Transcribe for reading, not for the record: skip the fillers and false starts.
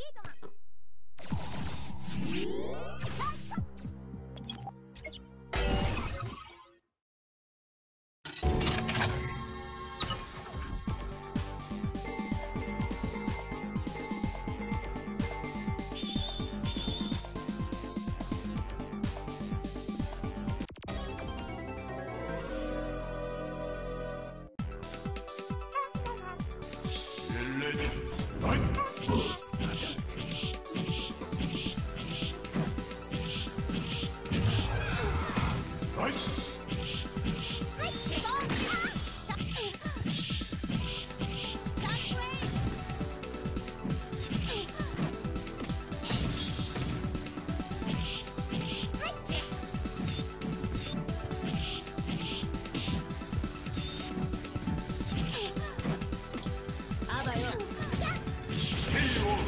うわ